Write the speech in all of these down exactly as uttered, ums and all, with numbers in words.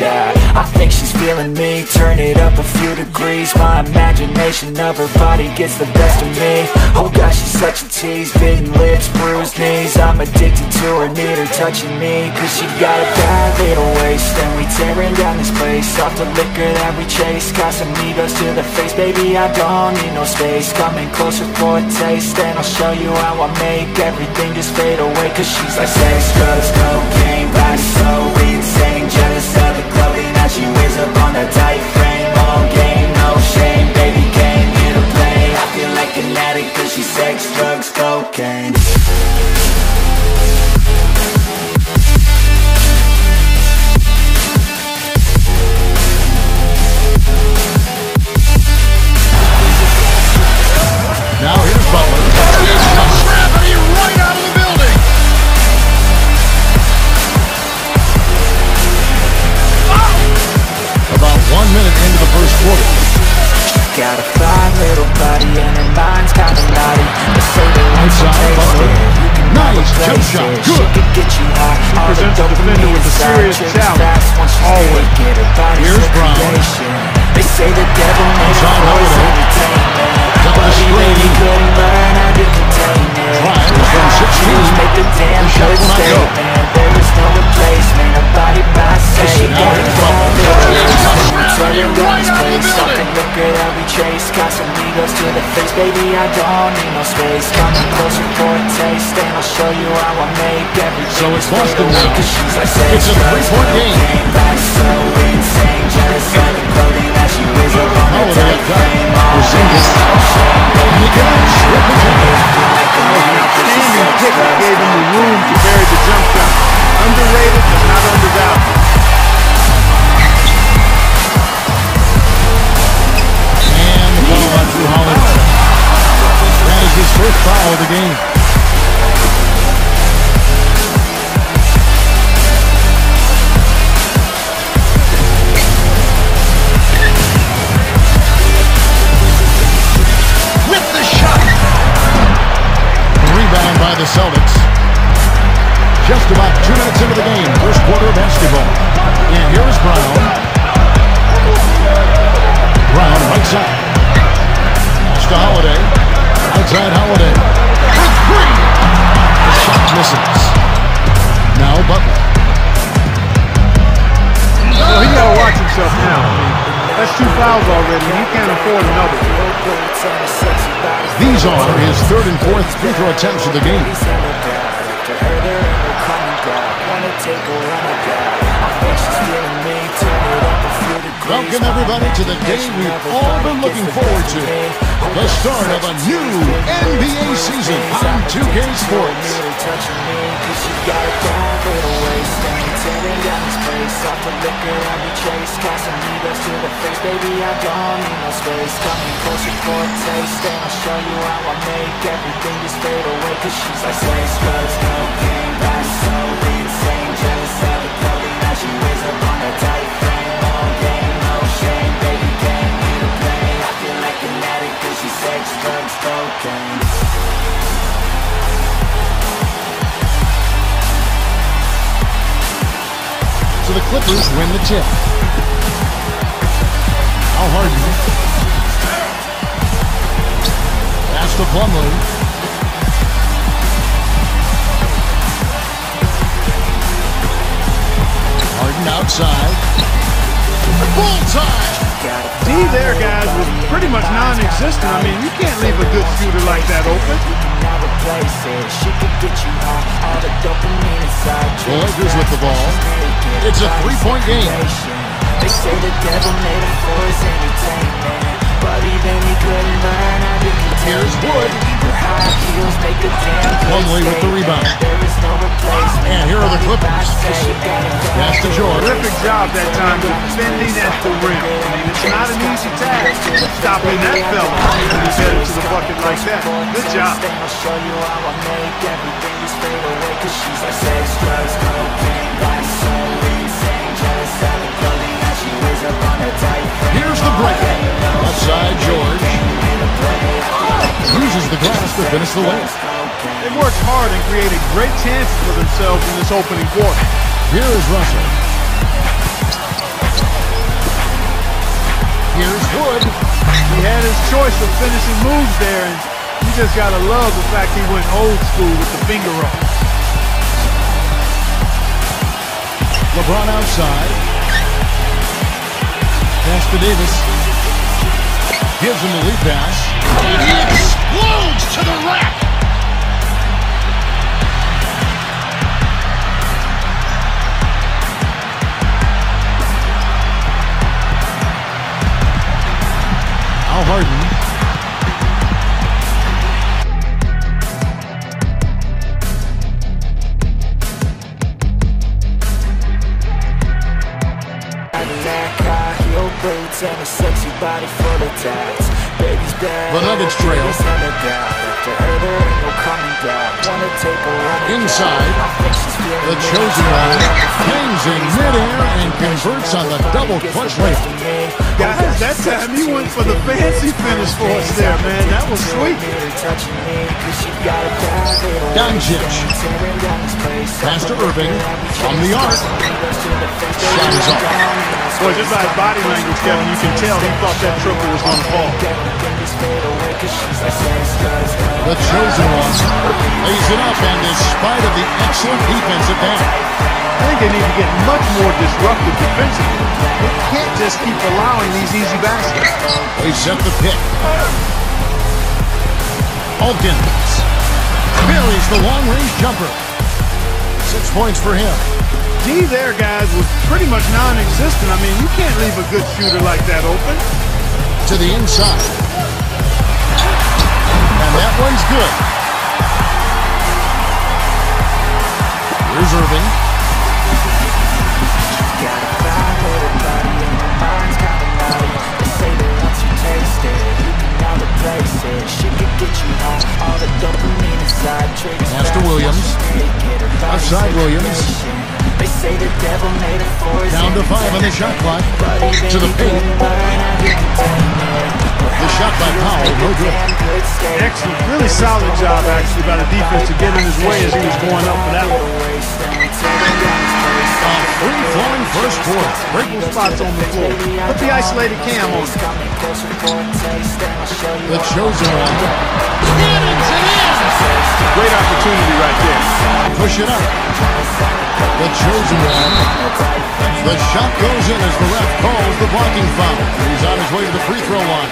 yeah. I think she's feeling me, turn it up a few degrees. My imagination of her body gets the best of me. Oh gosh, she's such a tease, bitten lips, bruised knees. I'm addicted to her, need her touching me. Cause she got a bad little waist, and we tearing down this place. Off the liquor that we chase, Casamigos to the face. Baby, I don't need no space, coming closer for a taste. And I'll show you how I make everything just fade away. Cause she's like sex, drugs, cocaine, life's so insane. Jealous of the clothing that she wears up on a tight frame. All game, no shame, baby came here to play. I feel like an addict cause she's sex, drugs, cocaine. Now here's Butler. Here's gravity right out of the building. Oh. About one minute into the first quarter. She got a fine little body and her mind's kind of naughty. They say they want to taste it. Nice jump shot. Good. She could get you high. All presents the defender with a serious challenge. Always. Here's Brown. They say the devil made a voice entertainment. Buddy lady couldn't learn how to contain it. She was making damn good statement. There was no replacement, a body by Satan. Turning down this place, off the liquor that we chase. Casamigos to the face, baby I don't need no space. Coming closer for a taste, and I'll show you how I make everything. So it's Boston now. It's a three-point game. So insane, jealous of the clothing that she wears around her tight frame. Standing pick gave him the room to bury the jump shot. Underrated, but not undervalued. And the ball went through Holland. That is his first foul of the game. The Celtics. Just about two minutes into the game, first quarter of basketball. And here is Brown. Brown, right side. Just to Holiday. Outside Holiday. With three. The shot misses. Now Butler. Well, he gotta watch himself now. That's two fouls already, and he can't afford another. These are his third and fourth free throw attempts of the game. Welcome everybody to the day we've all been looking forward to. The start of a new N B A season on two K Sports. So the Clippers win the tip. Now Harden. That's the Plumlee. Harden outside. Bullseye! D there, guys, was pretty much non-existent. I mean, you can't leave a good shooter like that open. George is with the ball. It's a three-point game. They say the devil made him for his entertainment, but even he couldn't learn how to contain. Here's Wood. Plumlee with the rebound. And here are the Clippers. That's to George. Terrific job that time defending at the rim. I mean, it's not an easy task stopping that fella when he's headed to the bucket like that. Good job. I'll show you how I make everything just fade away. Cause she's like sex, drugs, cocaine, life's so insane. Jealous of the clothing that she wears up on her tight frame. Here's the break. Outside George. Uses the glass to finish the layup. They worked hard and created great chances for themselves in this opening quarter. Here is Russell. had his choice of finishing moves there, and you just gotta love the fact he went old school with the finger roll. LeBron outside. Pass to Davis. Gives him the lead pass. And he explodes to the rack. Now Harden. The Nuggets trail. Inside. The chosen one hangs in midair and converts on the double clutch rate. Guys, that time you went for the fancy finish for us there, man. That was sweet. Doncic. Pass to Irving from the arc. Shot is off. Boy, just by body language, Kevin, you can tell he thought that triple was going to fall. The chosen one lays it up, and in spite of the excellent defensive end. I think they need to get much more disruptive defensively. They can't just keep allowing these easy baskets. They set the pick. Aldens buries the long-range jumper. Six points for him. D there, guys, was pretty much non-existent. I mean, you can't leave a good shooter like that open. To the inside. And that one's good. Here's Irving. Pass to Williams. Outside Williams. They say the devil made a force. Down to five on the shot clock. To the paint. The shot by Powell, no good. Excellent, really solid job actually by the defense to get in his way as he was going up for that one. A free-flowing first quarter. Breaking spots on the floor. Put the isolated cam on. The chosen one. Great opportunity right there. Push it up. The chosen one. The shot goes in as the ref calls the blocking foul. He's on his way to the free throw line.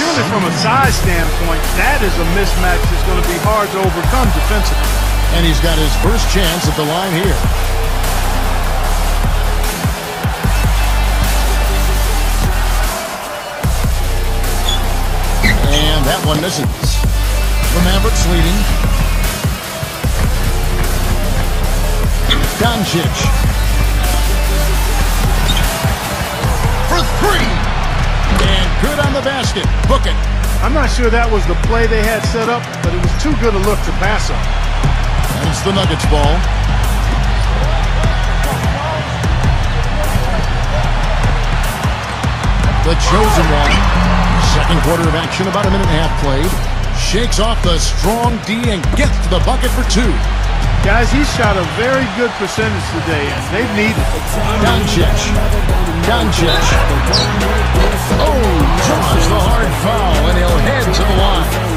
Surely from a size standpoint, that is a mismatch that's going to be hard to overcome defensively. And he's got his first chance at the line here. And that one misses. The Mavericks leading. Doncic for three, and good on the basket. Book it. I'm not sure that was the play they had set up, but it was too good a look to pass up. And it's the Nuggets ball. The chosen one. Second quarter of action, about a minute and a half played. Shakes off the strong D and gets to the bucket for two. Guys, he shot a very good percentage today, and they need it. Doncic. Doncic. Oh, draws the hard foul, and he'll head to the line.